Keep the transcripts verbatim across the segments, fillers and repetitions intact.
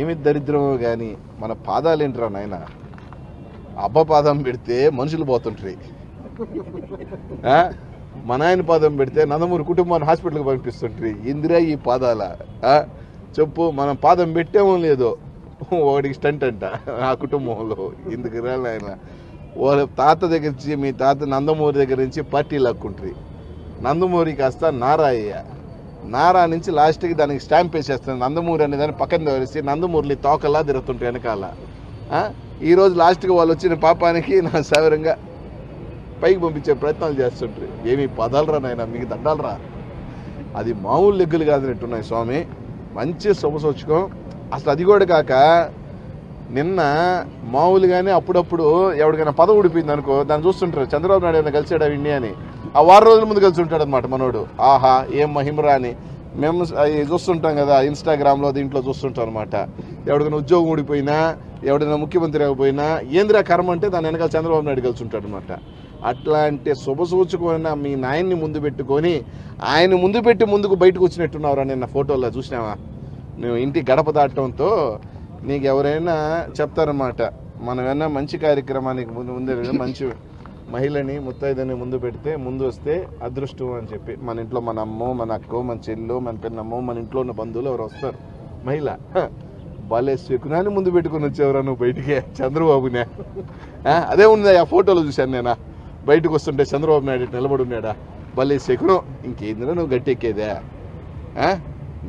ఏమి దరిద్రమో కానీ మన పాదాలు ఏంట్రా నాయన అబ్బ పాదం పెడితే మనుషులు పోతుంటారు, మన ఆయన పాదం పెడితే నందమూరి కుటుంబాన్ని హాస్పిటల్కి పంపిస్తుంటారు. ఇందిరా ఈ పాదాల చెప్పు, మనం పాదం పెట్టేమో లేదో వాడికి స్టంట్ అంట ఆ కుటుంబంలో. ఇందుకు రాలి ఆయన వాళ్ళ తాత దగ్గర నుంచి, మీ తాత నందమూరి దగ్గర నుంచి పార్టీ లాక్కుంటారు. నందమూరి కాస్త నారాయ్య, నారా నుంచి లాస్ట్కి దానికి స్టాంప్ వేసేస్తుంది. నందమూరి అనే దాన్ని పక్కన వేసి నందమూరిని తోకలా తిరుగుతుంటాయి వెనకాల. ఈరోజు లాస్ట్కి వాళ్ళు వచ్చిన పాపానికి నా సవరంగా పైకి పంపించే ప్రయత్నాలు చేస్తుంటారు. ఏమి పదాలరా నాయన, మీకు దండాలరా, అది మామూలు లెగ్గులు కాదనట్టున్నాయి స్వామి. మంచి శుభసూచకం అసలు. అది కూడా కాక నిన్న మామూలుగానే అప్పుడప్పుడు ఎవరికైనా పదవి ఊడిపోయింది అనుకో, దాన్ని చూస్తుంటారు చంద్రబాబు నాయుడు ఏమైనా కలిసాడు ఇండియా అని. ఆ వారం రోజుల ముందు కలిసి ఉంటాడు అనమాట మనోడు. ఆహా ఏం మహిమరా అని మేము చూస్తుంటాం కదా ఇన్స్టాగ్రామ్లో, దీంట్లో చూస్తుంటాం అనమాట. ఎవరికైనా ఉద్యోగం ఊడిపోయినా, ఎవడైనా ముఖ్యమంత్రి అవ్వకపోయినా, ఏందిరా కర్మ అంటే దాని వెనకాల చంద్రబాబు నాయుడు కలిసి ఉంటాడు అనమాట. అట్లాంటి శుభసూచకమైన మీ నాయన్ని ముందు పెట్టుకొని, ఆయన ముందు పెట్టి ముందుకు బయటకు వచ్చినట్టున్నావురా నిన్న ఫోటోలో చూసినావా. నువ్వు ఇంటి గడప దాటడంతో నీకు ఎవరైనా చెప్తారన్నమాట, మనమైనా మంచి కార్యక్రమానికి ముందు ముందు మంచి మహిళని ముత్తైదని ముందు పెడితే ముందు వస్తే అదృష్టం అని చెప్పి. మన ఇంట్లో మన అమ్మో, మన అక్కో, మన చెల్లో, మన పిన్నమ్మో, మన ఇంట్లో ఉన్న బంధువులు ఎవరు వస్తారు మహిళ. భలే శకునాన్ని ముందు పెట్టుకుని వచ్చేవరా నువ్వు బయటికి, చంద్రబాబునే. అదే ఉన్నది ఆ ఫోటోలో చూశాను నేను, బయటకు వస్తుంటే చంద్రబాబు నాయుడు నిలబడి ఉన్నాడా. భలే శకునం, ఇంకేందిరా నువ్వు గట్టెక్కేదా.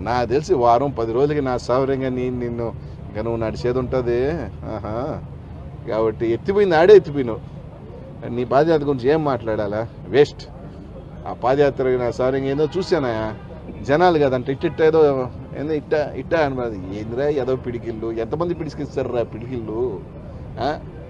నా తెలిసి వారం పది రోజులకి నా సౌరంగా నేను నిన్ను ఇక నువ్వు నడిచేది ఉంటుంది. ఆహా కాబట్టి ఎత్తిపోయింది, ఆడే ఎత్తిపోయినావు. నీ పాదయాత్ర గురించి ఏం మాట్లాడాలా, వేస్ట్. ఆ పాదయాత్ర నా సౌరంగా ఏదో చూసానా జనాలు కదంటే ఇట్ట ఏదో ఏందో ఇట్ట ఇట్ట అని. ఏందిరా ఏదో పిడికిళ్ళు, ఎంతమంది పిడికిస్తారా పిడికిళ్ళు.